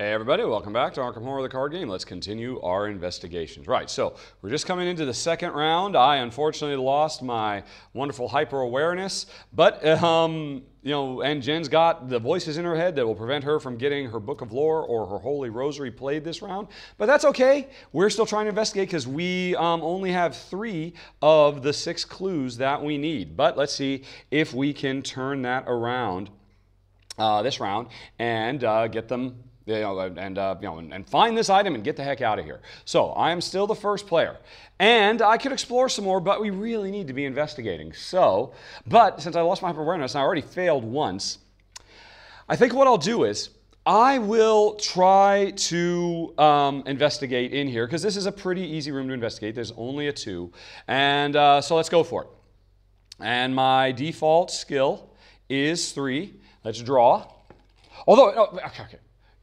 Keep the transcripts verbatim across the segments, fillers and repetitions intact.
Hey everybody, welcome back to Arkham Horror the Card Game. Let's continue our investigations. Right, so we're just coming into the second round. I unfortunately lost my wonderful hyper-awareness, but um, you know, and Jen's got the voices in her head that will prevent her from getting her Book of Lore or her Holy Rosary played this round, but that's okay. We're still trying to investigate because we um, only have three of the six clues that we need, but let's see if we can turn that around uh, this round and uh, get them You know, and, uh, you know, and find this item and get the heck out of here. So I am still the first player. And I could explore some more, but we really need to be investigating. So, but since I lost my awareness and I already failed once, I think what I'll do is I will try to um, investigate in here, because this is a pretty easy room to investigate. There's only a two. And uh, so let's go for it. And my default skill is three. Let's draw. Although, oh, okay, okay.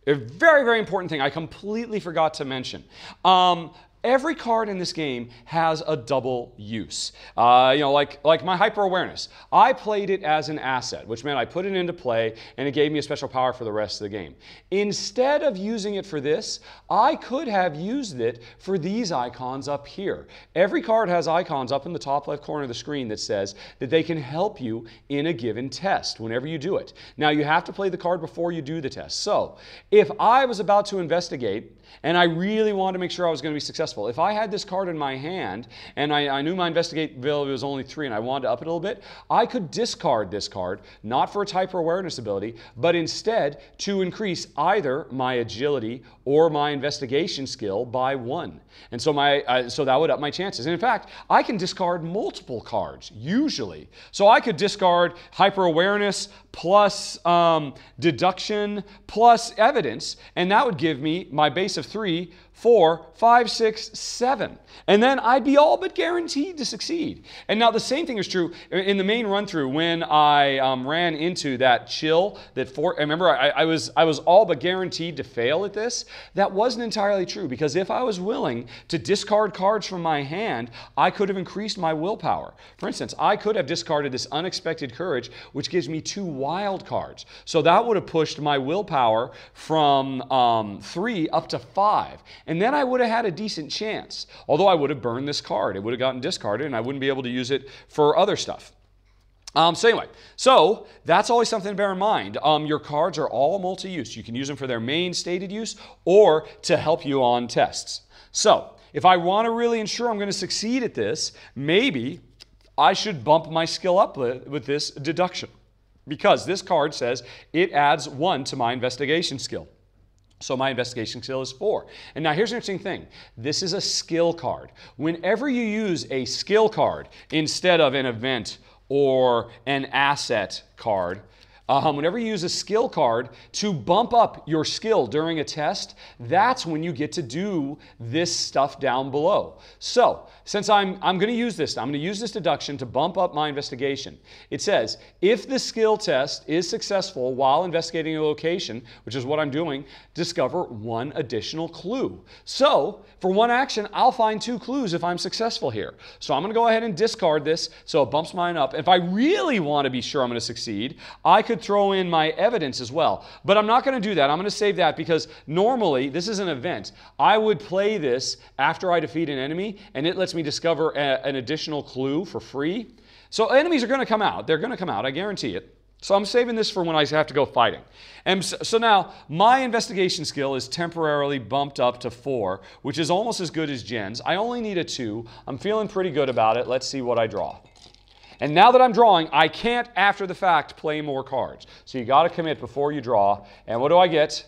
A very, very important thing I completely forgot to mention. Um, every card in this game has a double use. Uh, you know, like, like my hyper-awareness. I played it as an asset, which meant I put it into play and it gave me a special power for the rest of the game. Instead of using it for this, I could have used it for these icons up here. Every card has icons up in the top left corner of the screen that says that they can help you in a given test whenever you do it. Now, you have to play the card before you do the test. So, if I was about to investigate and I really wanted to make sure I was going to be successful, if I had this card in my hand and I, I knew my investigate value was only three and I wanted to up it a little bit, I could discard this card, not for its hyper awareness ability, but instead to increase either my agility or my investigation skill by one. And so, my, uh, so that would up my chances. And in fact, I can discard multiple cards, usually. So I could discard hyper awareness plus um, deduction plus evidence, and that would give me my base of three, four, five, six, seven. And then I'd be all but guaranteed to succeed. And now the same thing is true in the main run through when I um, ran into that chill that for, remember I, I, was, I was all but guaranteed to fail at this. That wasn't entirely true because if I was willing to discard cards from my hand, I could have increased my willpower. For instance, I could have discarded this unexpected courage, which gives me two wild cards. So that would have pushed my willpower from um, three up to five. And then I would have had a decent chance, although I would have burned this card. It would have gotten discarded, and I wouldn't be able to use it for other stuff. Um, so anyway, so that's always something to bear in mind. Um, your cards are all multi-use. You can use them for their main stated use or to help you on tests. So if I want to really ensure I'm going to succeed at this, maybe I should bump my skill up with, with this deduction because this card says it adds one to my investigation skill. So my investigation skill is four. And now here's an interesting thing. This is a skill card. Whenever you use a skill card instead of an event or an asset card, Um, whenever you use a skill card to bump up your skill during a test, that's when you get to do this stuff down below. So, since I'm, I'm going to use this, I'm going to use this deduction to bump up my investigation. It says, if the skill test is successful while investigating a location, which is what I'm doing, discover one additional clue. So, for one action, I'll find two clues if I'm successful here. So I'm going to go ahead and discard this, so it bumps mine up. If I really want to be sure I'm going to succeed, I could throw in my evidence as well, but I'm not going to do that. I'm going to save that because normally this is an event. I would play this after I defeat an enemy and it lets me discover a, an additional clue for free. So enemies are going to come out. They're going to come out. I guarantee it. So I'm saving this for when I have to go fighting. And so, so now my investigation skill is temporarily bumped up to four, which is almost as good as Jen's. I only need a two. I'm feeling pretty good about it. Let's see what I draw. And now that I'm drawing, I can't, after the fact, play more cards. So you got to commit before you draw. And what do I get?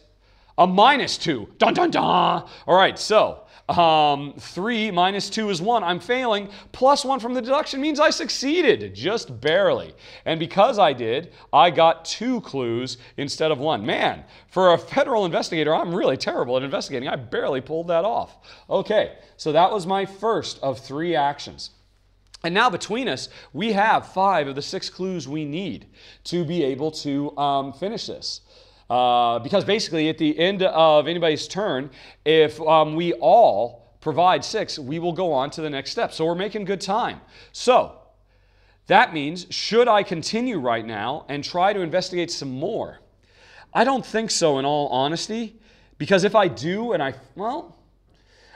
A minus two. Dun, dun, dun. All right, so um, three minus two is one. I'm failing. Plus one from the deduction means I succeeded, just barely. And because I did, I got two clues instead of one. Man, for a federal investigator, I'm really terrible at investigating. I barely pulled that off. Okay, so that was my first of three actions. And now between us, we have five of the six clues we need to be able to um, finish this. Uh, because basically at the end of anybody's turn, if um, we all provide six, we will go on to the next step. So we're making good time. So that means, should I continue right now and try to investigate some more? I don't think so, in all honesty. Because if I do and I, well,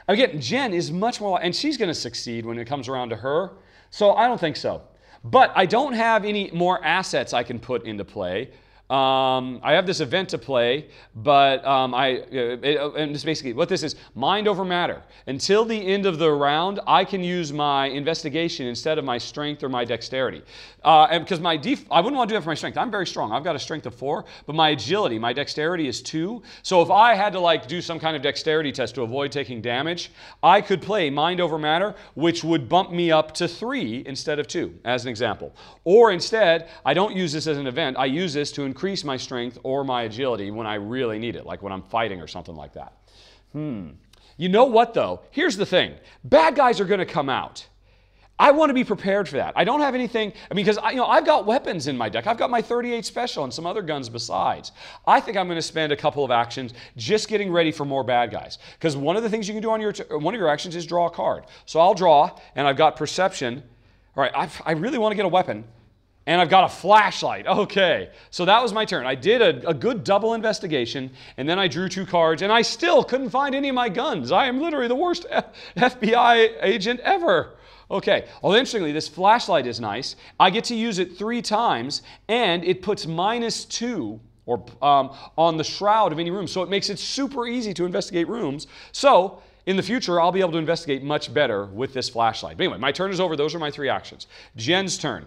again, Jen is much more, and she's going to succeed when it comes around to her. So I don't think so. But I don't have any more assets I can put into play. Um, I have this event to play, but um, I, it, it, and this basically, what this is, mind over matter. Until the end of the round, I can use my investigation instead of my strength or my dexterity. Uh, and because my def I wouldn't want to do that for my strength. I'm very strong. I've got a strength of four, but my agility, my dexterity is two. So if I had to like do some kind of dexterity test to avoid taking damage, I could play mind over matter, which would bump me up to three instead of two, as an example. Or instead, I don't use this as an event. I use this to increase my strength or my agility when I really need it, like when I'm fighting or something like that. Hmm. You know what, though? Here's the thing. Bad guys are going to come out. I want to be prepared for that. I don't have anything, I mean, because I, you know, I've got weapons in my deck. I've got my thirty-eight special and some other guns besides. I think I'm going to spend a couple of actions just getting ready for more bad guys. Because one of the things you can do on your, one of your actions is draw a card. So I'll draw, and I've got perception. All right, I've, I really want to get a weapon. And I've got a flashlight. Okay. So that was my turn. I did a, a good double investigation, and then I drew two cards, and I still couldn't find any of my guns. I am literally the worst F B I agent ever. Okay. Well, interestingly, this flashlight is nice. I get to use it three times, and it puts minus two or um, on the shroud of any room. So it makes it super easy to investigate rooms. So in the future, I'll be able to investigate much better with this flashlight. But anyway, my turn is over. Those are my three actions. Jen's turn.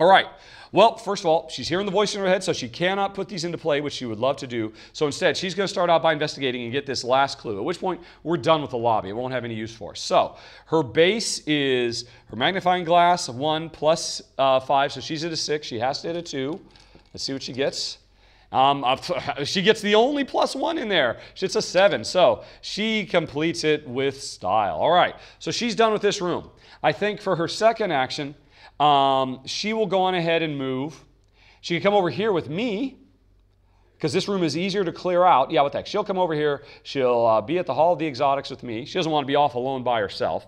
All right. Well, first of all, she's hearing the voice in her head, so she cannot put these into play, which she would love to do. So instead, she's going to start out by investigating and get this last clue, at which point we're done with the lobby. It won't have any use for us. So her base is her magnifying glass, a one plus uh, five. So she's at a six. She has to hit a two. Let's see what she gets. Um, she gets the only plus one in there. It's a seven. So she completes it with style. All right. So she's done with this room. I think for her second action, Um, she will go on ahead and move. She can come over here with me, because this room is easier to clear out. Yeah, what the heck? She'll come over here. She'll uh, be at the Hall of the Exotics with me. She doesn't want to be off alone by herself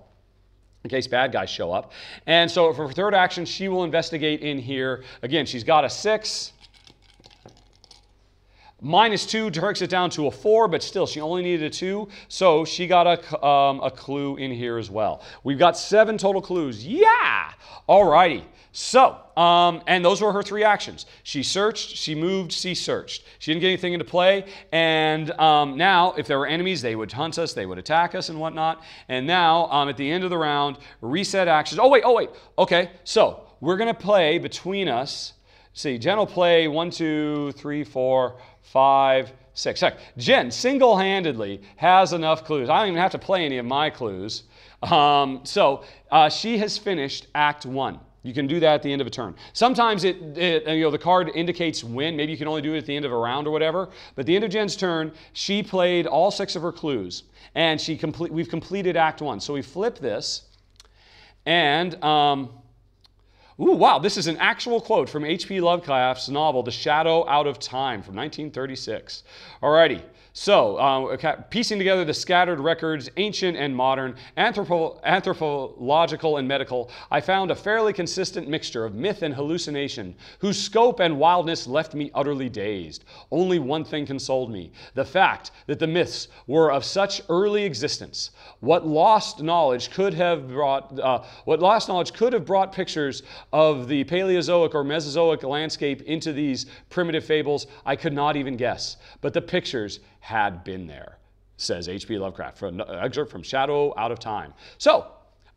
in case bad guys show up. And so for her third action, she will investigate in here. Again, she's got a six. Minus two takes it down to a four, but still, she only needed a two, so she got a, um, a clue in here as well. We've got seven total clues. Yeah! All righty. So, um, and those were her three actions. She searched, she moved, she searched. She didn't get anything into play, and um, now, if there were enemies, they would hunt us, they would attack us and whatnot, and now, um, at the end of the round, reset actions. Oh, wait, oh, wait. Okay, so, we're going to play between us. See, Jen will play one, two, three, four, five, six. Heck, Jen single-handedly has enough clues. I don't even have to play any of my clues. Um, so uh, she has finished Act One. You can do that at the end of a turn. Sometimes it, it, you know, the card indicates when. Maybe you can only do it at the end of a round or whatever. But at the end of Jen's turn, she played all six of her clues, and she complete. We've completed Act One. So we flip this, and. Um, Ooh, wow, this is an actual quote from H P Lovecraft's novel, The Shadow Out of Time, from nineteen thirty-six. Alrighty, so uh, piecing together the scattered records, ancient and modern, anthropo anthropological and medical, I found a fairly consistent mixture of myth and hallucination, whose scope and wildness left me utterly dazed. Only one thing consoled me, the fact that the myths were of such early existence. What lost knowledge could have brought, uh, what lost knowledge could have brought pictures of the Paleozoic or Mesozoic landscape into these primitive fables, I could not even guess. But the pictures had been there, says H P Lovecraft, from an excerpt from Shadow Out of Time. So,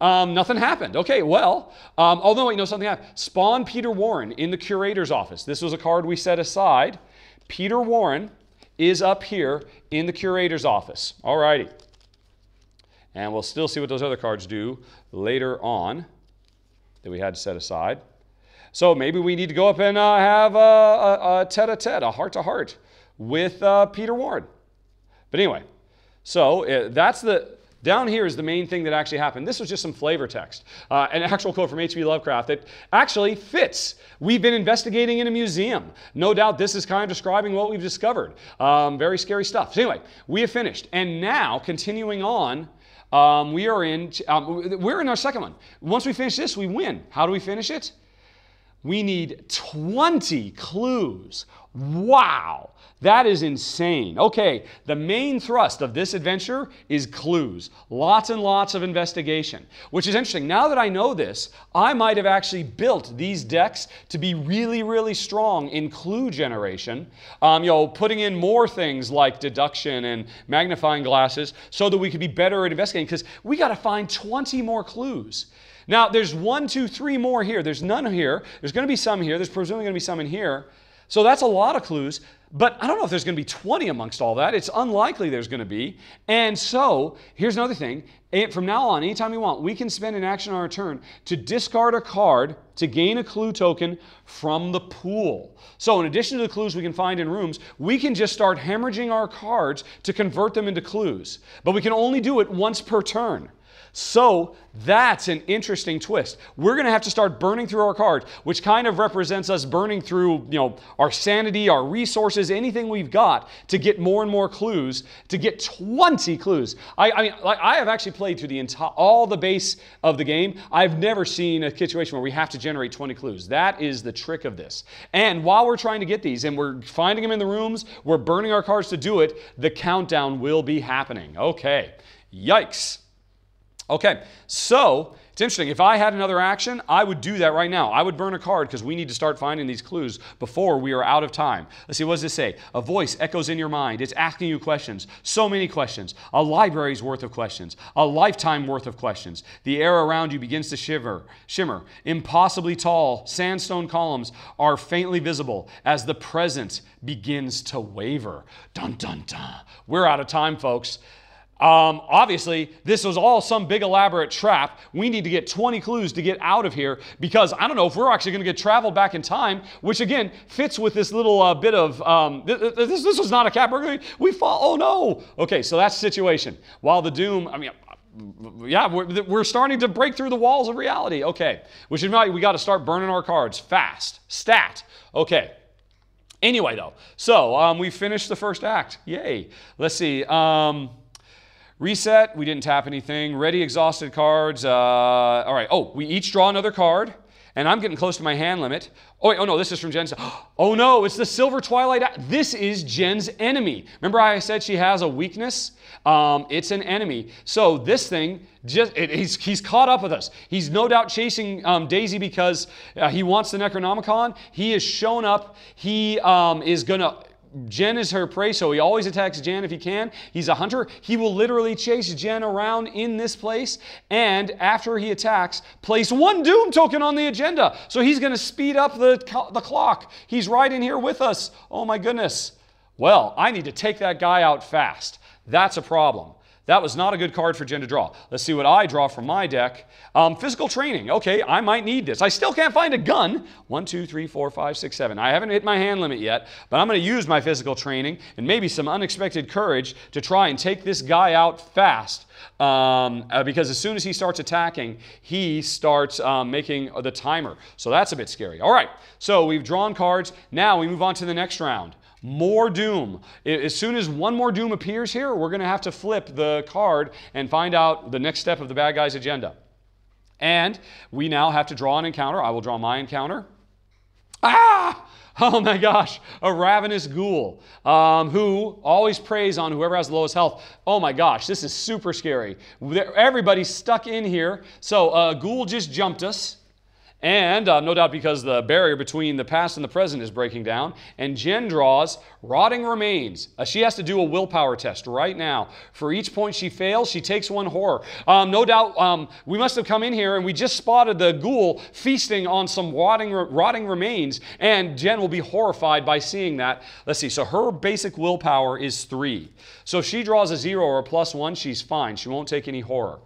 um, nothing happened. Okay, well, um, although, you know, something happened. Spawn Peter Warren in the curator's office. This was a card we set aside. Peter Warren is up here in the curator's office. All righty. And we'll still see what those other cards do later on that we had set aside. So maybe we need to go up and uh, have a, a, a tete-a-tete, a heart-to-heart with uh, Peter Warren. But anyway, so uh, that's the, down here is the main thing that actually happened. This was just some flavor text, uh, an actual quote from H P Lovecraft that actually fits. We've been investigating in a museum. No doubt this is kind of describing what we've discovered. Um, very scary stuff. So anyway, we have finished. And now, continuing on, Um, we are in, um, we're in our second one. Once we finish this, we win. How do we finish it? We need twenty clues. Wow, that is insane. Okay, the main thrust of this adventure is clues. Lots and lots of investigation, which is interesting. Now that I know this, I might have actually built these decks to be really, really strong in clue generation. Um, you know, putting in more things like deduction and magnifying glasses so that we could be better at investigating, because we got to find twenty more clues. Now, there's one, two, three more here. There's none here. There's going to be some here. There's presumably going to be some in here. So that's a lot of clues. But I don't know if there's going to be twenty amongst all that. It's unlikely there's going to be. And so here's another thing. From now on, anytime you want, we can spend an action on our turn to discard a card to gain a clue token from the pool. So in addition to the clues we can find in rooms, we can just start hemorrhaging our cards to convert them into clues. But we can only do it once per turn. So that's an interesting twist. We're going to have to start burning through our cards, which kind of represents us burning through, you know, our sanity, our resources, anything we've got to get more and more clues, to get twenty clues. I, I mean, like, I have actually played through the entire, all the base of the game. I've never seen a situation where we have to generate twenty clues. That is the trick of this. And while we're trying to get these and we're finding them in the rooms, we're burning our cards to do it, the countdown will be happening. Okay. Yikes. Okay, so it's interesting. If I had another action, I would do that right now. I would burn a card because we need to start finding these clues before we are out of time. Let's see, what does this say? A voice echoes in your mind. It's asking you questions. So many questions. A library's worth of questions. A lifetime worth of questions. The air around you begins to shiver, shimmer. Impossibly tall sandstone columns are faintly visible as the present begins to waver. Dun, dun, dun. We're out of time, folks. Um, obviously, this was all some big elaborate trap. We need to get twenty clues to get out of here because I don't know if we're actually going to get traveled back in time, which again fits with this little uh, bit of um, th th this. This was not a cat burglary. We fall. Oh no. Okay, so that's the situation. While the doom, I mean, yeah, we're, we're starting to break through the walls of reality. Okay, which is why we got to start burning our cards fast. Stat. Okay. Anyway, though, so um, we finished the first act. Yay. Let's see. Um, Reset, we didn't tap anything. Ready, exhausted cards. Uh, all right, oh, we each draw another card, and I'm getting close to my hand limit. Oh, wait, oh no, this is from Jen's. Oh no, it's the Silver Twilight. This is Jen's enemy. Remember I said she has a weakness? Um, it's an enemy. So this thing, just it, he's, he's caught up with us. He's no doubt chasing um, Daisy because uh, he wants the Necronomicon. He has shown up. He um, is going to... Jen is her prey, so he always attacks Jen if he can. He's a hunter. He will literally chase Jen around in this place, and after he attacks, place one doom token on the agenda. So he's going to speed up the, the clock. He's right in here with us. Oh my goodness. Well, I need to take that guy out fast. That's a problem. That was not a good card for Jen to draw. Let's see what I draw from my deck. Um, physical training. Okay, I might need this. I still can't find a gun. One, two, three, four, five, six, seven. I haven't hit my hand limit yet, but I'm going to use my physical training and maybe some unexpected courage to try and take this guy out fast. Um, uh, because as soon as he starts attacking, he starts um, making the timer. So that's a bit scary. All right, so we've drawn cards. Now we move on to the next round. More doom. As soon as one more doom appears here, we're going to have to flip the card and find out the next step of the bad guy's agenda. And we now have to draw an encounter. I will draw my encounter. Ah! Oh my gosh, a ravenous ghoul um, who always preys on whoever has the lowest health. Oh my gosh, this is super scary. Everybody's stuck in here. So a ghoul just jumped us. And uh, no doubt because the barrier between the past and the present is breaking down. And Jen draws Rotting Remains. Uh, she has to do a willpower test right now. For each point she fails, she takes one horror. Um, no doubt um, we must have come in here and we just spotted the ghoul feasting on some rotting, rotting remains. And Jen will be horrified by seeing that. Let's see. So her basic willpower is three. So if she draws a zero or a plus one, she's fine. She won't take any horror.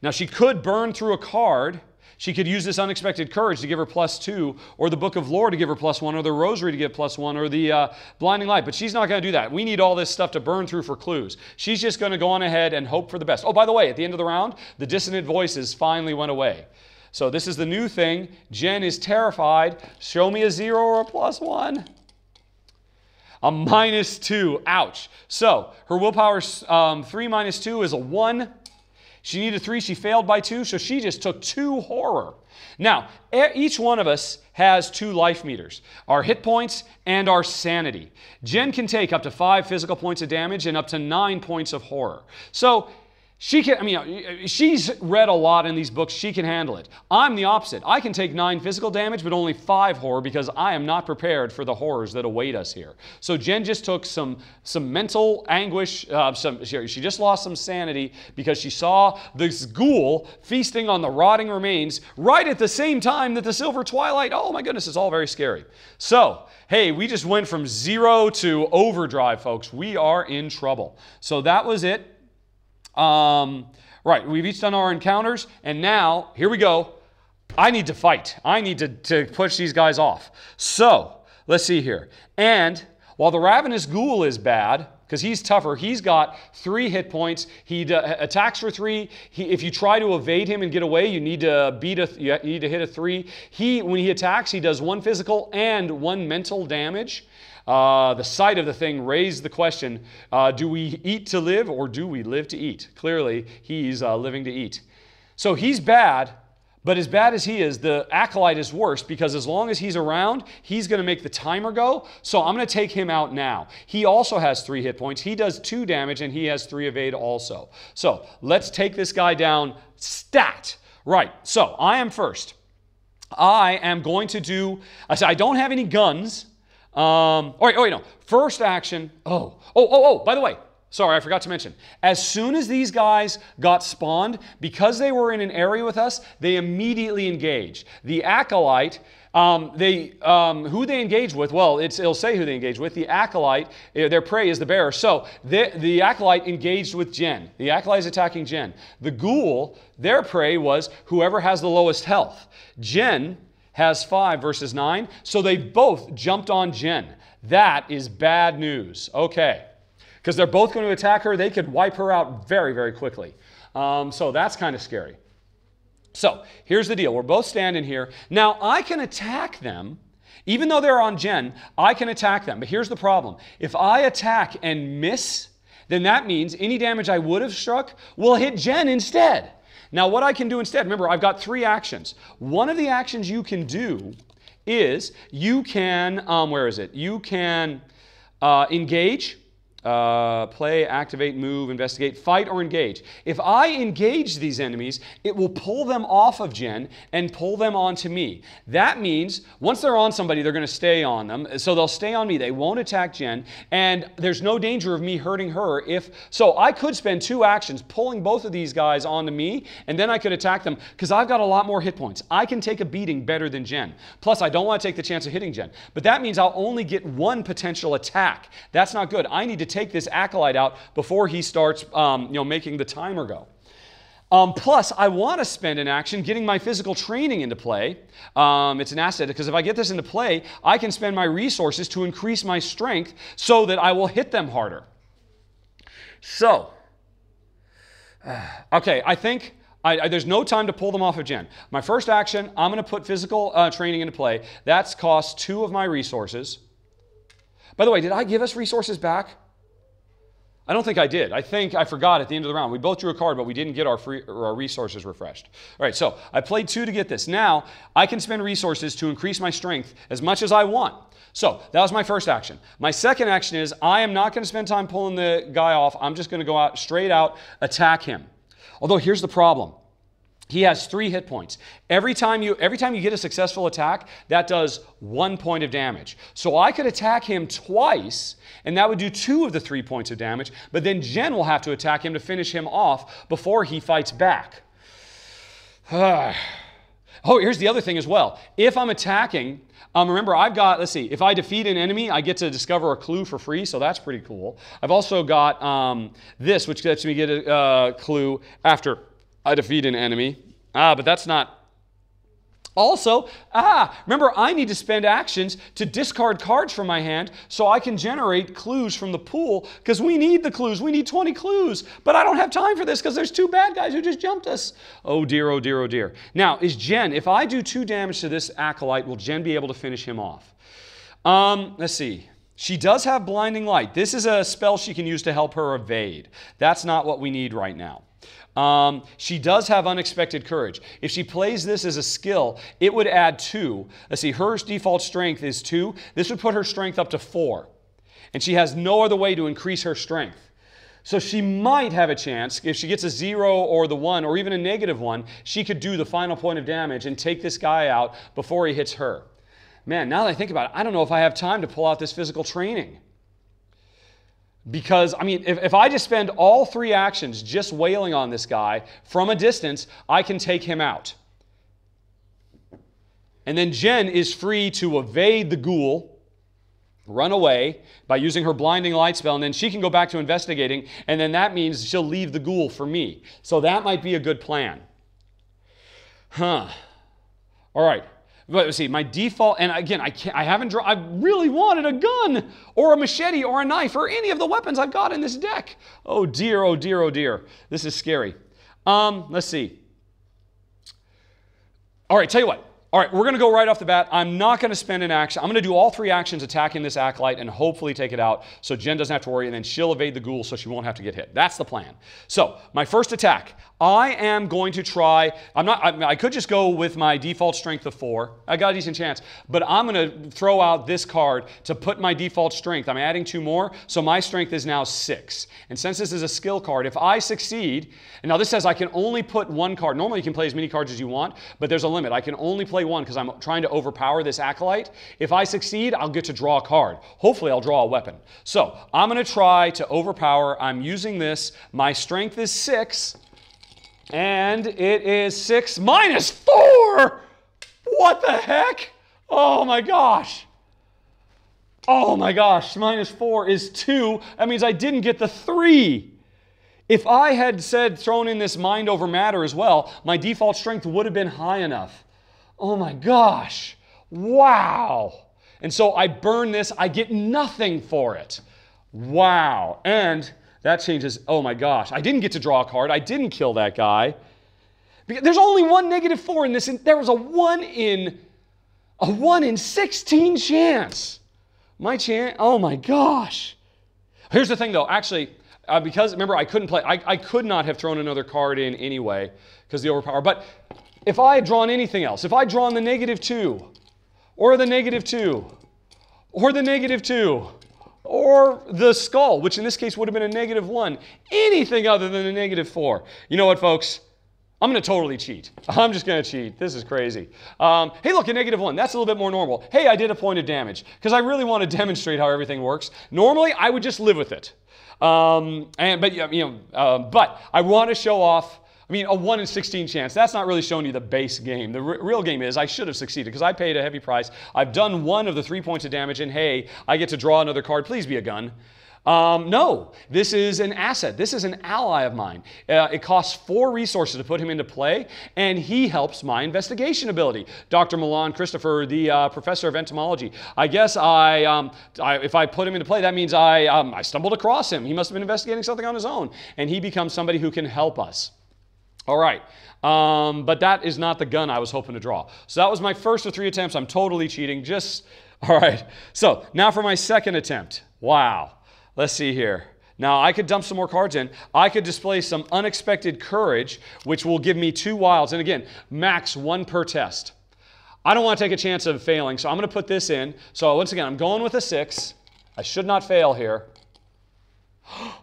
Now she could burn through a card. She could use this unexpected courage to give her plus two, or the Book of Lore to give her plus one, or the Rosary to give plus one, or the uh, Blinding Light. But she's not going to do that. We need all this stuff to burn through for clues. She's just going to go on ahead and hope for the best. Oh, by the way, at the end of the round, the dissonant voices finally went away. So this is the new thing. Jen is terrified. Show me a zero or a plus one. A minus two. Ouch. So her willpower um, three minus two is a one. She needed three. She failed by two, so she just took two horror. Now, each one of us has two life meters, our hit points and our sanity. Jen can take up to five physical points of damage and up to nine points of horror. So she can, I mean, she's read a lot in these books. She can handle it. I'm the opposite. I can take nine physical damage, but only five horror because I am not prepared for the horrors that await us here. So Jen just took some, some mental anguish. Uh, some, she, she just lost some sanity because she saw this ghoul feasting on the rotting remains right at the same time that the Silver Twilight. Oh my goodness, it's all very scary. So, hey, we just went from zero to overdrive, folks. We are in trouble. So that was it. Um, right, we've each done our encounters, and now, here we go. I need to fight. I need to, to push these guys off. So, let's see here. And while the Ravenous Ghoul is bad, because he's tougher, he's got three hit points. He uh, attacks for three. He, if you try to evade him and get away, you need to beat a, you need to hit a three. He, when he attacks, he does one physical and one mental damage. Uh, the sight of the thing raised the question, uh, do we eat to live or do we live to eat? Clearly, he's uh, living to eat. So he's bad, but as bad as he is, the Acolyte is worse because as long as he's around, he's going to make the timer go. So I'm going to take him out now. He also has three hit points. He does two damage and he has three evade also. So let's take this guy down stat. Right, so I am first. I am going to do, I said I don't have any guns. Um, all right, oh, wait, no. First action. Oh, oh, oh, oh, by the way, sorry, I forgot to mention. As soon as these guys got spawned, because they were in an area with us, they immediately engaged. The Acolyte, um, they, um, who they engage with, well, it's, it'll say who they engage with. The Acolyte, their prey is the bearer. So they, the Acolyte engaged with Jen. The Acolyte is attacking Jen. The Ghoul, their prey was whoever has the lowest health. Jen has five versus nine, so they both jumped on Jen. That is bad news. Okay. Because they're both going to attack her. They could wipe her out very, very quickly. Um, so that's kind of scary. So here's the deal. We're both standing here. Now, I can attack them. Even though they're on Jen, I can attack them. But here's the problem. If I attack and miss, then that means any damage I would have struck will hit Jen instead. Now, what I can do instead, remember, I've got three actions. One of the actions you can do is you can, um, where is it? You can uh, engage, uh, play, activate, move, investigate, fight, or engage. If I engage these enemies, it will pull them off of Jen and pull them onto me. That means once they're on somebody, they're going to stay on them. So they'll stay on me. They won't attack Jen. And there's no danger of me hurting her if... So I could spend two actions pulling both of these guys onto me, and then I could attack them because I've got a lot more hit points. I can take a beating better than Jen. Plus, I don't want to take the chance of hitting Jen. But that means I'll only get one potential attack. That's not good. I need to take... take this Acolyte out before he starts um, you know, making the timer go. Um, plus, I want to spend an action getting my physical training into play. Um, it's an asset because if I get this into play, I can spend my resources to increase my strength so that I will hit them harder. So, okay, I think... I, I, there's no time to pull them off of Jen. My first action, I'm going to put physical uh, training into play. That's cost two of my resources. By the way, did I give us resources back? I don't think I did. I think I forgot at the end of the round. We both drew a card, but we didn't get our, free, our resources refreshed. All right, so I played two to get this. Now, I can spend resources to increase my strength as much as I want. So, that was my first action. My second action is I am not going to spend time pulling the guy off. I'm just going to go out straight out, attack him. Although, here's the problem. He has three hit points. Every time you every time you get a successful attack, that does one point of damage. So I could attack him twice, and that would do two of the three points of damage, but then Jen will have to attack him to finish him off before he fights back. Oh, here's the other thing as well. If I'm attacking, um, remember I've got, let's see, if I defeat an enemy, I get to discover a clue for free, so that's pretty cool. I've also got um, this, which lets me get a uh, clue after I defeat an enemy. Ah, but that's not... Also, ah, remember, I need to spend actions to discard cards from my hand so I can generate clues from the pool because we need the clues. We need twenty clues, but I don't have time for this because there's two bad guys who just jumped us. Oh, dear, oh, dear, oh, dear. Now, is Jen... If I do two damage to this Acolyte, will Jen be able to finish him off? Um, let's see. She does have Blinding Light. This is a spell she can use to help her evade. That's not what we need right now. Um, she does have unexpected courage. If she plays this as a skill, it would add two. Let's see, her default strength is two. This would put her strength up to four. And she has no other way to increase her strength. So she might have a chance, if she gets a zero or the one or even a negative one, she could do the final point of damage and take this guy out before he hits her. Man, now that I think about it, I don't know if I have time to pull out this physical training. Because, I mean, if, if I just spend all three actions just wailing on this guy from a distance, I can take him out. And then Jen is free to evade the ghoul, run away by using her blinding light spell, and then she can go back to investigating, and then that means she'll leave the ghoul for me. So that might be a good plan. Huh. All right. But let's see, my default, and again, I can't, I haven't drawn, I really wanted a gun or a machete or a knife or any of the weapons I've got in this deck. Oh dear, oh dear, oh dear. This is scary. Um, let's see. All right, tell you what. All right, we're going to go right off the bat. I'm not going to spend an action. I'm going to do all three actions attacking this acolyte and hopefully take it out so Jen doesn't have to worry, and then she'll evade the ghoul so she won't have to get hit. That's the plan. So my first attack, I am going to try. I'm not, I, I could just go with my default strength of four. I got a decent chance, but I'm going to throw out this card to put my default strength. I'm adding two more, so my strength is now six. And since this is a skill card, if I succeed, and now this says I can only put one card. Normally you can play as many cards as you want, but there's a limit. I can only play one because I'm trying to overpower this acolyte. If I succeed, I'll get to draw a card. Hopefully I'll draw a weapon. So I'm going to try to overpower. I'm using this. My strength is six, and it is six minus four. What the heck? Oh my gosh. Oh my gosh. Minus four is two. That means I didn't get the three. If I had said thrown in this mind over matter as well, my default strength would have been high enough. Oh my gosh, wow. And so I burn this, I get nothing for it. Wow, and that changes, oh my gosh. I didn't get to draw a card, I didn't kill that guy. Because there's only one negative four in this, and there was a one in, a one in sixteen chance. My chance, oh my gosh. Here's the thing though, actually, uh, because remember I couldn't play, I, I could not have thrown another card in anyway, because the overpower, but if I had drawn anything else, if I had drawn the negative two, or the negative two, or the negative two, or the skull, which in this case would have been a negative one, anything other than a negative four. You know what, folks? I'm going to totally cheat. I'm just going to cheat. This is crazy. Um, hey, look, a negative one. That's a little bit more normal. Hey, I did a point of damage because I really want to demonstrate how everything works. Normally, I would just live with it. Um, and, but, you know, uh, but I want to show off. I mean, a one in sixteen chance, that's not really showing you the base game. The r real game is I should have succeeded because I paid a heavy price. I've done one of the three points of damage, and hey, I get to draw another card. Please be a gun. Um, no, this is an asset. This is an ally of mine. Uh, it costs four resources to put him into play, and he helps my investigation ability. Doctor Milan Christopher, the uh, professor of entomology. I guess I, um, I, if I put him into play, that means I, um, I stumbled across him. He must have been investigating something on his own, and he becomes somebody who can help us. All right, um, but that is not the gun I was hoping to draw. So that was my first of three attempts. I'm totally cheating, just, all right. So now for my second attempt. Wow, let's see here. Now I could dump some more cards in. I could display some unexpected courage, which will give me two wilds. And again, max one per test. I don't want to take a chance of failing, so I'm gonna put this in. So once again, I'm going with a six. I should not fail here.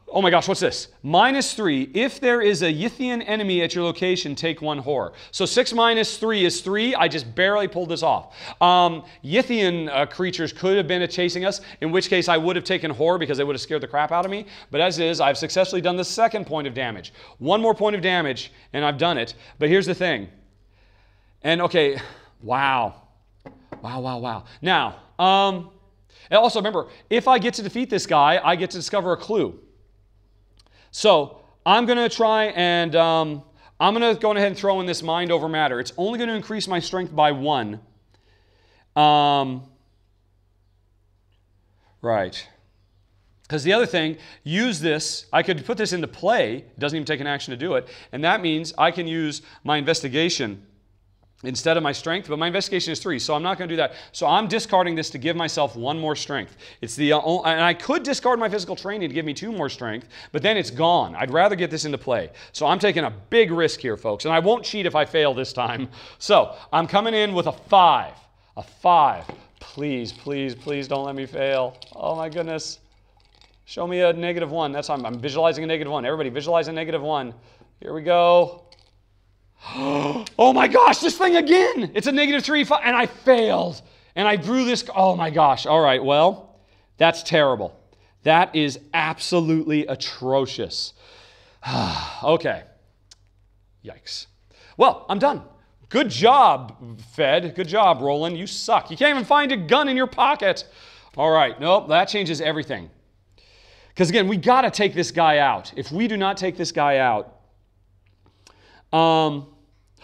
Oh my gosh, what's this? Minus three, if there is a Yithian enemy at your location, take one horror. So six minus three is three. I just barely pulled this off. Um, Yithian uh, creatures could have been chasing us, in which case I would have taken horror because they would have scared the crap out of me. But as is, I've successfully done the second point of damage. One more point of damage, and I've done it. But here's the thing. And okay, wow. Wow, wow, wow. Now, um... and also remember, if I get to defeat this guy, I get to discover a clue. So I'm going to try and um, I'm going to go ahead and throw in this mind over matter. It's only going to increase my strength by one. Um, right. Because the other thing, use this. I could put this into play. It doesn't even take an action to do it. And that means I can use my investigation instead of my strength, but my investigation is three, so I'm not going to do that. So I'm discarding this to give myself one more strength. It's the only, and I could discard my physical training to give me two more strength, but then it's gone. I'd rather get this into play. So I'm taking a big risk here, folks, and I won't cheat if I fail this time. So I'm coming in with a five, a five. Please, please, please don't let me fail. Oh my goodness. Show me a negative one. That's how I'm, I'm visualizing a negative one. Everybody visualize a negative one. Here we go. Oh my gosh, this thing again. It's a negative three, five, and I failed. And I drew this, oh my gosh. All right, well, that's terrible. That is absolutely atrocious. Okay, yikes. Well, I'm done. Good job, Fed. Good job, Roland. You suck. You can't even find a gun in your pocket. All right, nope, that changes everything. Because again, we gotta take this guy out. If we do not take this guy out, um,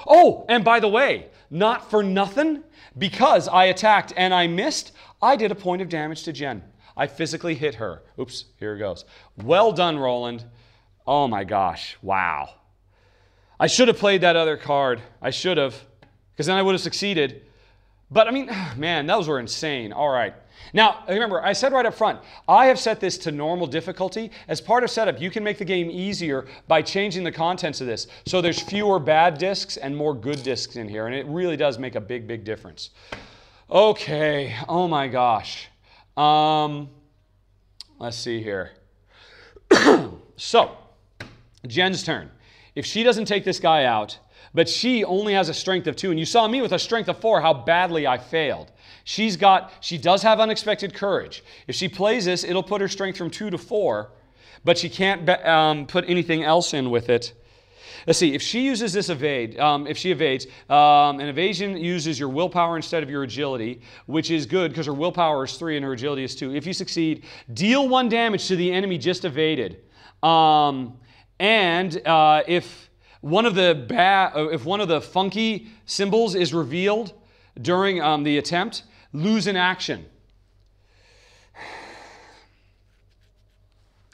oh, and by the way, not for nothing, because I attacked and I missed, I did a point of damage to Jen. I physically hit her. Oops, here it goes. Well done, Roland. Oh my gosh, wow. I should have played that other card. I should have, because then I would have succeeded. But I mean, man, those were insane. All right. Now, remember, I said right up front, I have set this to normal difficulty. As part of setup, you can make the game easier by changing the contents of this. So there's fewer bad discs and more good discs in here, and it really does make a big, big difference. Okay, oh my gosh. Um, let's see here. So, Jen's turn. If she doesn't take this guy out, but she only has a strength of two, and you saw me with a strength of four, how badly I failed. She's got, she does have unexpected courage. If she plays this, it'll put her strength from two to four, but she can't um, put anything else in with it. Let's see, if she uses this evade, um, if she evades, um, an evasion uses your willpower instead of your agility, which is good because her willpower is three and her agility is two. If you succeed, deal one damage to the enemy just evaded. Um, and uh, if... One of the bad, if one of the funky symbols is revealed during um, the attempt, lose an action.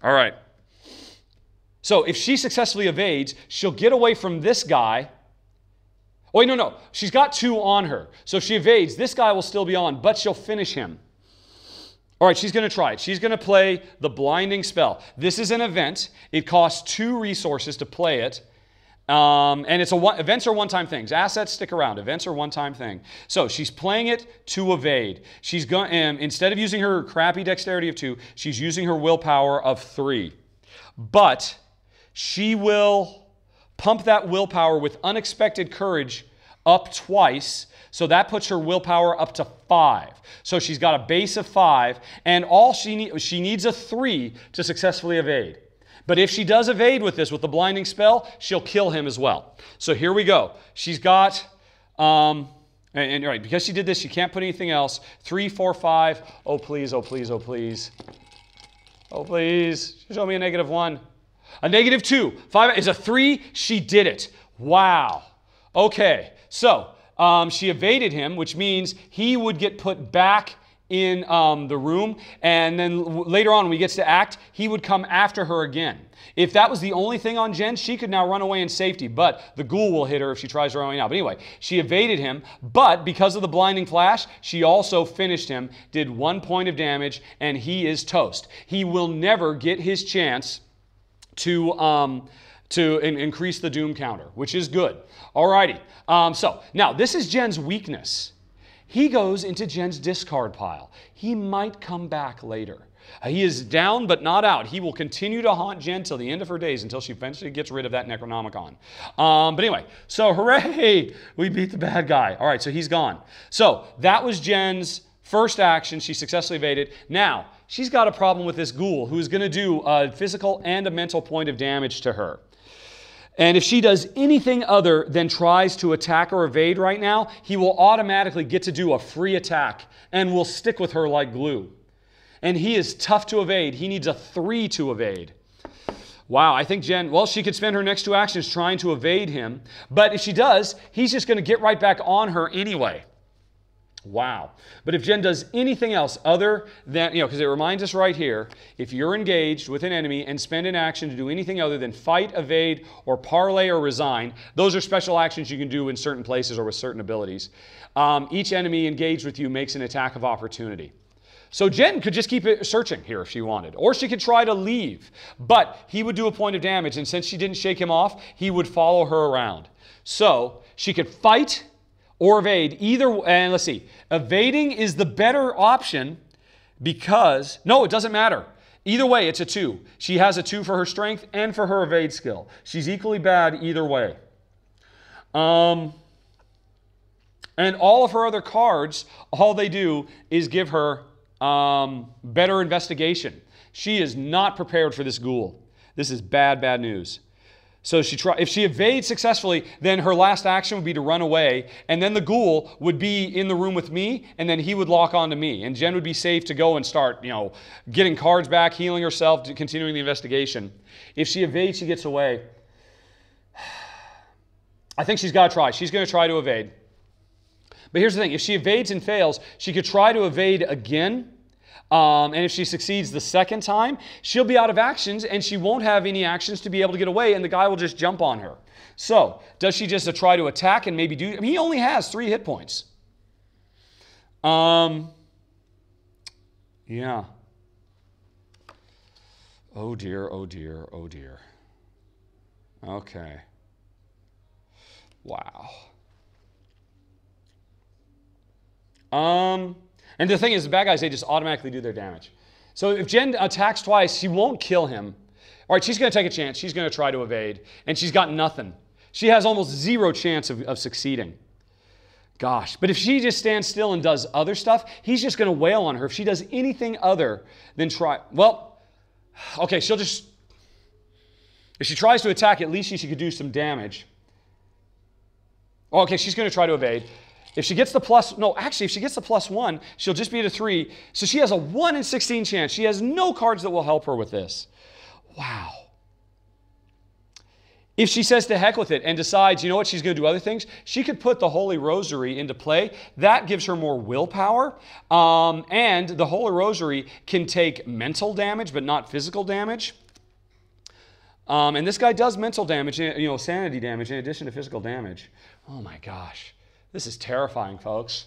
All right. So if she successfully evades, she'll get away from this guy. Oh, wait, no, no. She's got two on her. So if she evades, this guy will still be on, but she'll finish him. All right, she's going to try it. She's going to play the blinding spell. This is an event. It costs two resources to play it. Um, and it's a one, events are one-time things. Assets stick around. Events are one-time thing. So she's playing it to evade. She's going, and instead of using her crappy dexterity of two, she's using her willpower of three. But she will pump that willpower with unexpected courage up twice. So that puts her willpower up to five. So she's got a base of five, and all she need, she needs a three to successfully evade. But if she does evade with this, with the blinding spell, she'll kill him as well. So here we go. She's got, um, and, and right, because she did this, she can't put anything else. Three, four, five. Oh, please, oh, please, oh, please. Oh, please. Show me a negative one. A negative two. Five is a three. She did it. Wow. Okay. So um, she evaded him, which means he would get put back in um, the room, and then later on when he gets to act, he would come after her again. If that was the only thing on Jen, she could now run away in safety, but the ghoul will hit her if she tries to run away now. But anyway, she evaded him, but because of the blinding flash, she also finished him, did one point of damage, and he is toast. He will never get his chance to... Um, to in increase the doom counter, which is good. Alrighty, um, so now this is Jen's weakness. He goes into Jen's discard pile. He might come back later. Uh, he is down but not out. He will continue to haunt Jen till the end of her days, until she eventually gets rid of that Necronomicon. Um, but anyway, so hooray! We beat the bad guy. All right, so he's gone. So that was Jen's first action. She successfully evaded. Now, she's got a problem with this ghoul who is going to do a physical and a mental point of damage to her. And if she does anything other than tries to attack or evade right now, he will automatically get to do a free attack and will stick with her like glue. And he is tough to evade. He needs a three to evade. Wow, I think Jen, well, she could spend her next two actions trying to evade him. But if she does, he's just going to get right back on her anyway. Wow. But if Jen does anything else other than, you know, because it reminds us right here, if you're engaged with an enemy and spend an action to do anything other than fight, evade, or parley, or resign, those are special actions you can do in certain places or with certain abilities. Um, each enemy engaged with you makes an attack of opportunity. So Jen could just keep searching here if she wanted, or she could try to leave, but he would do a point of damage, and since she didn't shake him off, he would follow her around. So she could fight or evade, either, and let's see, evading is the better option because, no, it doesn't matter. Either way, it's a two. She has a two for her strength and for her evade skill. She's equally bad either way. Um, and all of her other cards, all they do is give her Um, better investigation. She is not prepared for this ghoul. This is bad, bad news. So she try, if she evades successfully, then her last action would be to run away, and then the ghoul would be in the room with me, and then he would lock onto me, and Jen would be safe to go and start, you know, getting cards back, healing herself, continuing the investigation. If she evades, she gets away. I think she's got to try. She's going to try to evade. But here's the thing, if she evades and fails, she could try to evade again, um, and if she succeeds the second time, she'll be out of actions, and she won't have any actions to be able to get away, and the guy will just jump on her. So, does she just try to attack and maybe do... I mean, he only has three hit points. Um, yeah. Oh dear, oh dear, oh dear. Okay. Wow. Um, and the thing is, the bad guys, they just automatically do their damage. So if Jen attacks twice, she won't kill him. All right, she's going to take a chance. She's going to try to evade, and she's got nothing. She has almost zero chance of, of succeeding. Gosh, but if she just stands still and does other stuff, he's just going to wail on her. If she does anything other than try, well, okay, she'll just, if she tries to attack, at least she, she could do some damage. Oh, okay, she's going to try to evade. If she gets the plus, no, actually, if she gets the plus one, she'll just be at a three. So she has a one in sixteen chance. She has no cards that will help her with this. Wow. If she says to heck with it and decides, you know what, she's going to do other things, she could put the Holy Rosary into play. That gives her more willpower. Um, and the Holy Rosary can take mental damage, but not physical damage. Um, and this guy does mental damage, you know, sanity damage in addition to physical damage. Oh my gosh. This is terrifying, folks.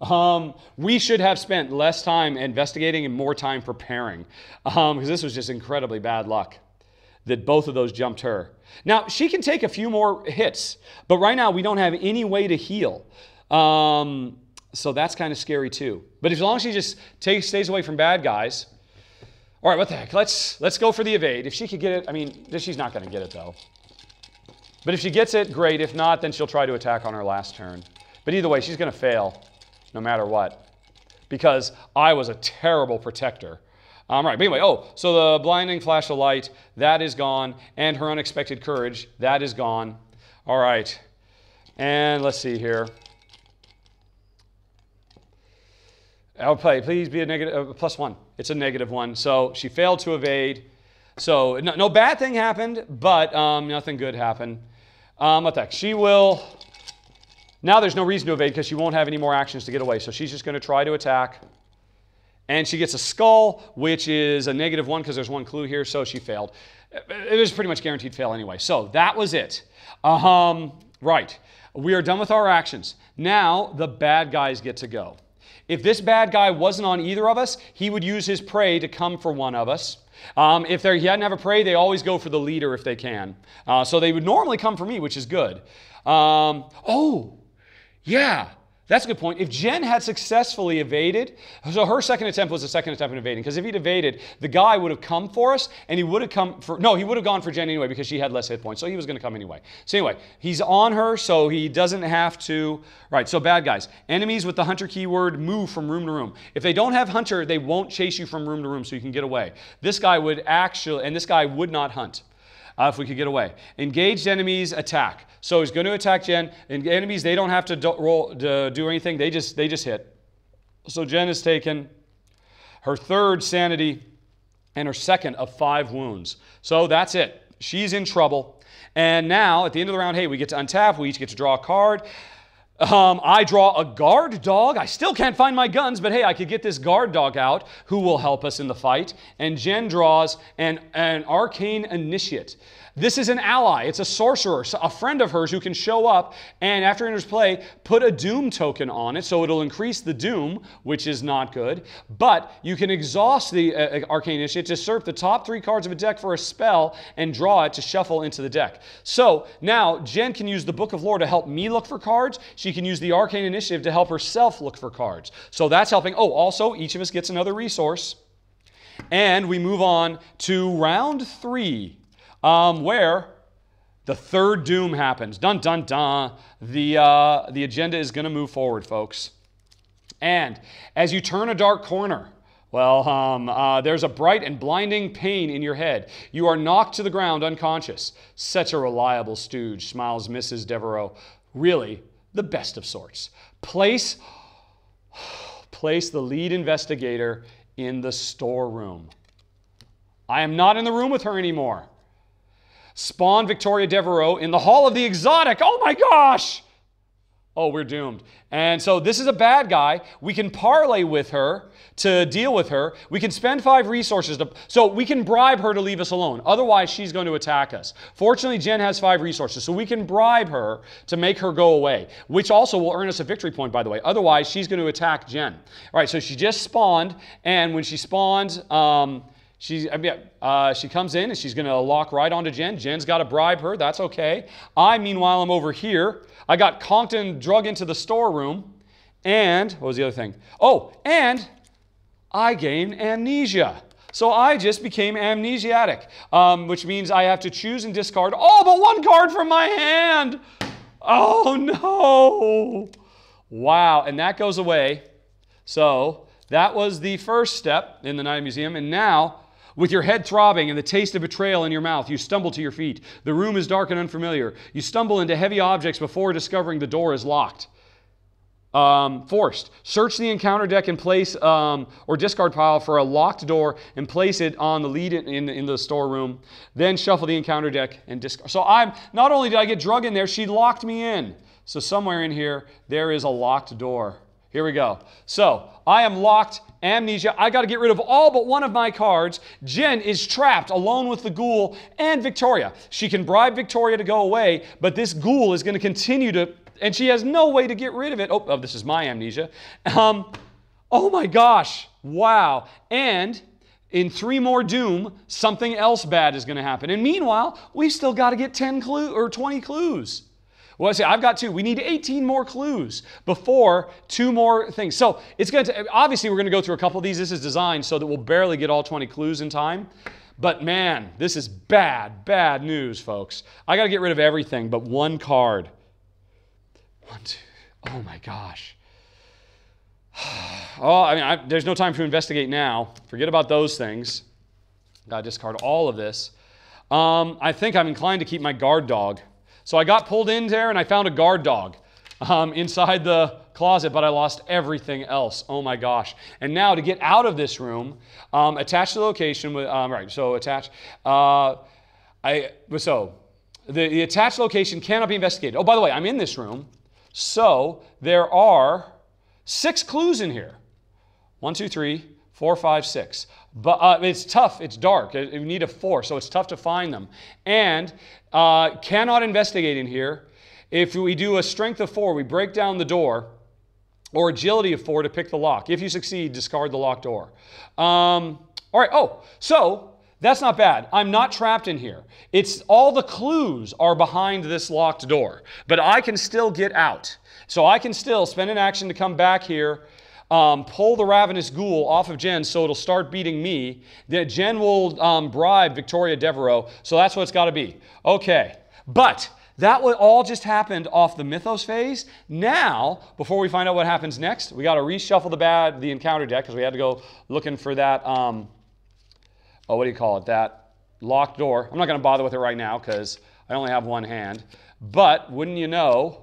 Um, we should have spent less time investigating and more time preparing, um, because this was just incredibly bad luck that both of those jumped her. Now, she can take a few more hits, but right now we don't have any way to heal. Um, so that's kind of scary, too. But as long as she just takes, stays away from bad guys... All right, what the heck? Let's, let's go for the evade. If she could get it... I mean, she's not going to get it, though. But if she gets it, great. If not, then she'll try to attack on her last turn. But either way, she's going to fail no matter what because I was a terrible protector. Um, right, but anyway, oh, so the blinding flash of light, that is gone, and her unexpected courage, that is gone. All right, and let's see here. I'll play, please be a negative, uh, plus one. It's a negative one, so she failed to evade. So no, no bad thing happened, but um, nothing good happened. Um, what the heck, she will... Now there's no reason to evade because she won't have any more actions to get away. So she's just going to try to attack. And she gets a skull, which is a negative one because there's one clue here, so she failed. It was pretty much guaranteed fail anyway. So that was it. Um, right. We are done with our actions. Now the bad guys get to go. If this bad guy wasn't on either of us, he would use his prey to come for one of us. Um, if he hadn't have a prey, they always go for the leader if they can. Uh, so they would normally come for me, which is good. Um, oh! Yeah, that's a good point. If Jen had successfully evaded, so her second attempt was a second attempt at evading, because if he'd evaded, the guy would have come for us, and he would have come for, no, he would have gone for Jen anyway, because she had less hit points, so he was going to come anyway. So anyway, he's on her, so he doesn't have to, right, so bad guys. Enemies with the hunter keyword move from room to room. If they don't have hunter, they won't chase you from room to room, so you can get away. This guy would actually, and this guy would not hunt. Uh, if we could get away. Engaged enemies attack. So he's going to attack Jen. And enemies, they don't have to do, roll, do, do anything. They just, they just hit. So Jen has taken her third sanity and her second of five wounds. So that's it. She's in trouble. And now, at the end of the round, hey, we get to untap. We each get to draw a card. Um, I draw a guard dog. I still can't find my guns, but hey, I could get this guard dog out who will help us in the fight. And Jen draws an, an arcane initiate. This is an ally. It's a sorcerer, a friend of hers who can show up and after enters play, put a doom token on it, so it'll increase the doom, which is not good. But you can exhaust the uh, arcane initiate, usurp the top three cards of a deck for a spell, and draw it to shuffle into the deck. So now Jen can use the Book of Lore to help me look for cards. She can use the arcane initiative to help herself look for cards. So that's helping. Oh, also each of us gets another resource. And we move on to round three. Um, where the third doom happens. Dun, dun, dun. The, uh, the agenda is going to move forward, folks. And as you turn a dark corner, well, um, uh, there's a bright and blinding pain in your head. You are knocked to the ground unconscious. Such a reliable stooge, smiles Missus Devereaux. Really, the best of sorts. Place, place the lead investigator in the storeroom. I am not in the room with her anymore. Spawn Victoria Devereaux in the Hall of the Exotic. Oh my gosh! Oh, we're doomed. And so this is a bad guy. We can parlay with her to deal with her. We can spend five resources to, so we can bribe her to leave us alone. Otherwise, she's going to attack us. Fortunately, Jen has five resources, so we can bribe her to make her go away, which also will earn us a victory point, by the way. Otherwise, she's going to attack Jen. All right, so she just spawned, and when she spawns, um, She's, I mean, uh, she comes in and she's going to lock right onto Jen. Jen's got to bribe her. That's okay. I, meanwhile, am over here. I got conked and drug into the storeroom. And what was the other thing? Oh, and I gained amnesia. So I just became amnesiatic, um, which means I have to choose and discard all but one card from my hand. Oh, no. Wow. And that goes away. So that was the first step in the Night Museum. And now, with your head throbbing and the taste of betrayal in your mouth, you stumble to your feet. The room is dark and unfamiliar. You stumble into heavy objects before discovering the door is locked. Um, forced. Search the encounter deck and place um, or discard pile for a locked door and place it on the lead in, in, in the storeroom. Then shuffle the encounter deck and discard. So I'm not only did I get drug in there, she locked me in. So somewhere in here, there is a locked door. Here we go. So I am locked, amnesia. I got to get rid of all but one of my cards. Jen is trapped alone with the ghoul and Victoria. She can bribe Victoria to go away, but this ghoul is going to continue to, and she has no way to get rid of it. Oh, oh this is my amnesia. Um, oh my gosh. Wow. And in three more doom, something else bad is going to happen. And meanwhile, we've still got to get ten clues or twenty clues. Well, I say I've got two. We need eighteen more clues before two more things. So it's going to obviously we're going to go through a couple of these. This is designed so that we'll barely get all twenty clues in time. But man, this is bad, bad news, folks. I got to get rid of everything but one card. One, two. Oh my gosh. Oh, I mean, I, there's no time to investigate now. Forget about those things. Got to discard all of this. Um, I think I'm inclined to keep my guard dog. So I got pulled in there and I found a guard dog um, inside the closet, but I lost everything else. Oh my gosh. And now to get out of this room, um, attach the location with, um, right, so attach, uh, I, so the, the attached location cannot be investigated. Oh, by the way, I'm in this room. So there are six clues in here. One, two, three, four, five, six. But uh, it's tough. It's dark. You need a four, so it's tough to find them. And uh, cannot investigate in here. If we do a strength of four, we break down the door, or agility of four to pick the lock. If you succeed, discard the locked door. Um, all right. Oh, so that's not bad. I'm not trapped in here. It's all the clues are behind this locked door, but I can still get out. So I can still spend an action to come back here. Um, pull the ravenous ghoul off of Jen so it'll start beating me. Then Jen will um, bribe Victoria Devereaux, so that's what it's got to be. Okay, but that all just happened off the Mythos phase. Now, before we find out what happens next, we got to reshuffle the bad, the encounter deck because we had to go looking for that. Um, oh, what do you call it? That locked door. I'm not going to bother with it right now because I only have one hand. But wouldn't you know?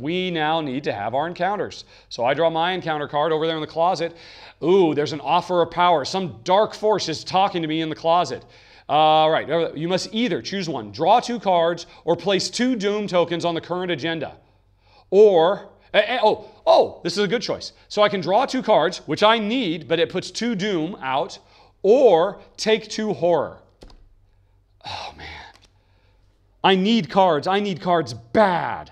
We now need to have our encounters. So I draw my encounter card over there in the closet. Ooh, there's an offer of power. Some dark force is talking to me in the closet. All right, you must either choose one, draw two cards, or place two doom tokens on the current agenda. Or, oh, oh, this is a good choice. So I can draw two cards, which I need, but it puts two doom out, or take two horror. Oh, man. I need cards. I need cards bad.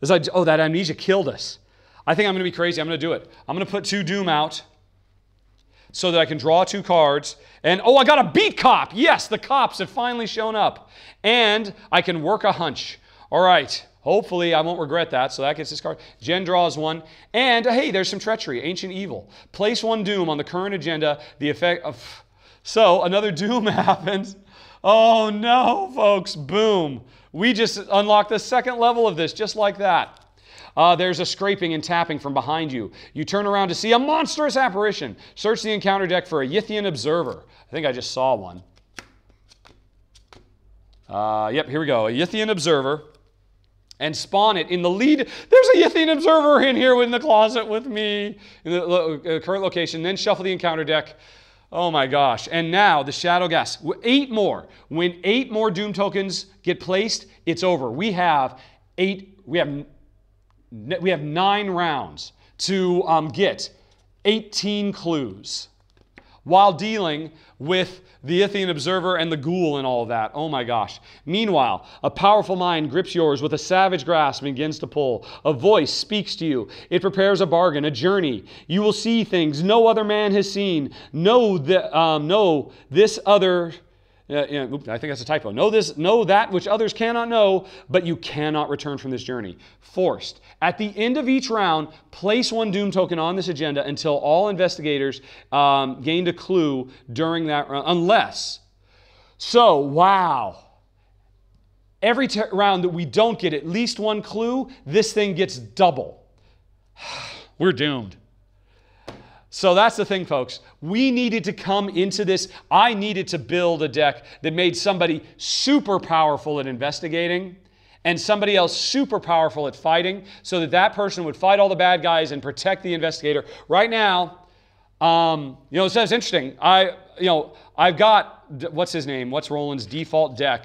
Like, oh, that amnesia killed us. I think I'm going to be crazy. I'm going to do it. I'm going to put two doom out so that I can draw two cards. And, oh, I got a beat cop. Yes, the cops have finally shown up. And I can work a hunch. All right. Hopefully, I won't regret that. So that gets this card. Jen draws one. And, hey, there's some treachery. Ancient evil. Place one doom on the current agenda. The effect of... So another doom happens. Oh, no, folks. Boom. We just unlocked the second level of this, just like that. Uh, there's a scraping and tapping from behind you. You turn around to see a monstrous apparition. Search the encounter deck for a Yithian observer. I think I just saw one. Uh, yep, here we go. A Yithian observer. And spawn it in the lead. There's a Yithian observer in here in the closet with me. In the lo uh, current location. Then shuffle the encounter deck. Oh my gosh. And now the shadow gas. Eight more. When eight more doom tokens get placed, it's over. We have eight, we have we have nine rounds to um, get eighteen clues while dealing with the Yithian observer and the ghoul and all of that. Oh my gosh. Meanwhile, a powerful mind grips yours with a savage grasp and begins to pull. A voice speaks to you. It prepares a bargain, a journey. You will see things no other man has seen. Know the, um, know this other... Uh, you know, I think that's a typo. Know this, know that which others cannot know, but you cannot return from this journey. Forced. At the end of each round, place one doom token on this agenda until all investigators um, gained a clue during that round. Unless. So, wow. Every t round that we don't get at least one clue, this thing gets double. We're doomed. So that's the thing, folks. We needed to come into this. I needed to build a deck that made somebody super powerful at investigating and somebody else super powerful at fighting so that that person would fight all the bad guys and protect the investigator. Right now, um, you know, it's interesting. I, you know, I've got, what's his name? What's Roland's default deck?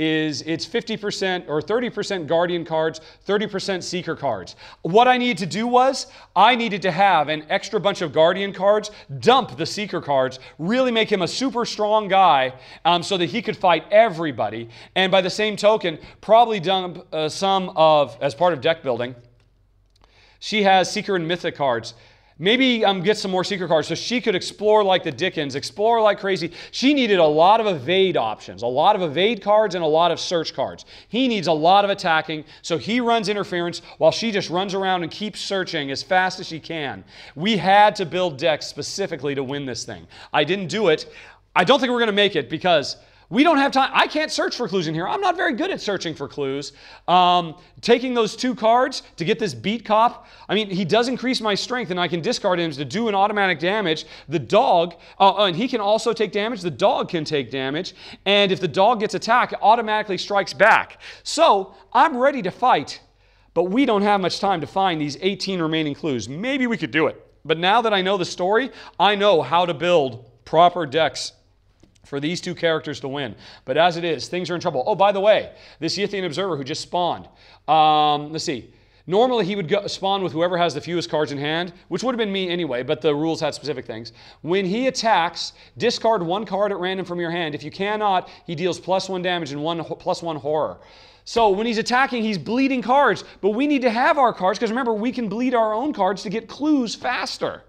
Is it's fifty percent or thirty percent Guardian cards, thirty percent Seeker cards. What I needed to do was, I needed to have an extra bunch of Guardian cards, dump the Seeker cards, really make him a super strong guy um, so that he could fight everybody. And by the same token, probably dump uh, some of, as part of deck building, she has Seeker and Mythic cards. Maybe um, get some more Seeker cards so she could explore like the Dickens, explore like crazy. She needed a lot of evade options, a lot of evade cards and a lot of search cards. He needs a lot of attacking, so he runs interference while she just runs around and keeps searching as fast as she can. We had to build decks specifically to win this thing. I didn't do it. I don't think we're going to make it because... we don't have time. I can't search for clues in here. I'm not very good at searching for clues. Um, taking those two cards to get this beat cop. I mean, he does increase my strength, and I can discard him to do an automatic damage. The dog, uh, and he can also take damage. The dog can take damage. And if the dog gets attacked, it automatically strikes back. So I'm ready to fight, but we don't have much time to find these eighteen remaining clues. Maybe we could do it. But now that I know the story, I know how to build proper decks for these two characters to win. But as it is, things are in trouble. Oh, by the way, this Yithian observer who just spawned. Um, let's see. Normally, he would go spawn with whoever has the fewest cards in hand, which would have been me anyway, but the rules had specific things. When he attacks, discard one card at random from your hand. If you cannot, he deals plus one damage and one plus one horror. So when he's attacking, he's bleeding cards, but we need to have our cards because remember, we can bleed our own cards to get clues faster.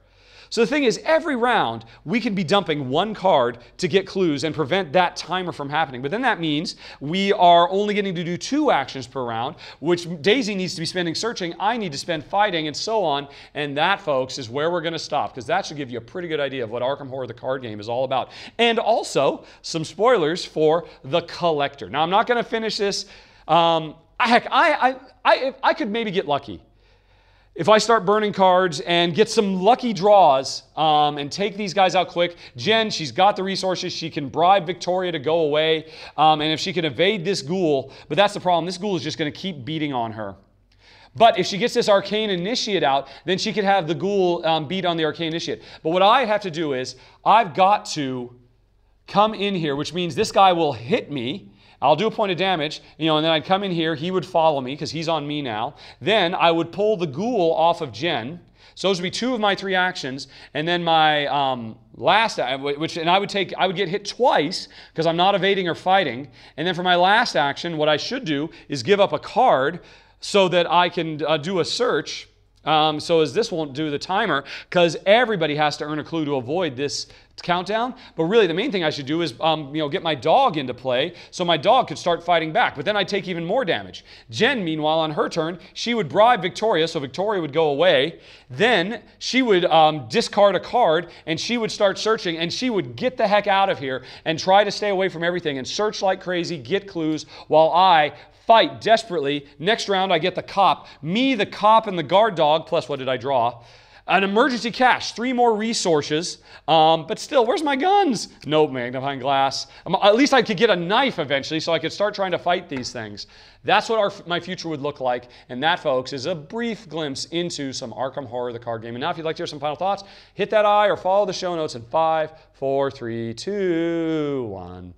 So the thing is, every round, we can be dumping one card to get clues and prevent that timer from happening. But then that means we are only getting to do two actions per round, which Daisy needs to be spending searching, I need to spend fighting, and so on. And that, folks, is where we're going to stop, because that should give you a pretty good idea of what Arkham Horror the Card Game is all about. And also, some spoilers for The Collector. Now, I'm not going to finish this. Um, heck, I, I, I, I could maybe get lucky. If I start burning cards and get some lucky draws um, and take these guys out quick, Jen, she's got the resources. She can bribe Victoria to go away. Um, and if she can evade this ghoul, but that's the problem. This ghoul is just going to keep beating on her. But if she gets this Arcane Initiate out, then she could have the ghoul um, beat on the Arcane Initiate. But what I have to do is I've got to come in here, which means this guy will hit me. I'll do a point of damage, you know, and then I'd come in here, he would follow me because he's on me now. Then I would pull the ghoul off of Jen. So those would be two of my three actions, and then my um, last, which, and I would take, I would get hit twice because I'm not evading or fighting. And then for my last action, what I should do is give up a card so that I can uh, do a search. Um, so as this won't do the timer, because everybody has to earn a clue to avoid this countdown. But really, the main thing I should do is, um, you know, get my dog into play so my dog could start fighting back. But then I'd take even more damage. Jen, meanwhile, on her turn, she would bribe Victoria, so Victoria would go away. Then she would um, discard a card, and she would start searching, and she would get the heck out of here and try to stay away from everything and search like crazy, get clues, while I fight desperately. Next round, I get the cop. Me, the cop, and the guard dog, plus what did I draw? An emergency cache, three more resources, um, but still, where's my guns? Nope, magnifying glass. Um, at least I could get a knife eventually, so I could start trying to fight these things. That's what our, my future would look like, and that, folks, is a brief glimpse into some Arkham Horror the Card Game. And now, if you'd like to hear some final thoughts, hit that I or follow the show notes in five, four, three, two, one.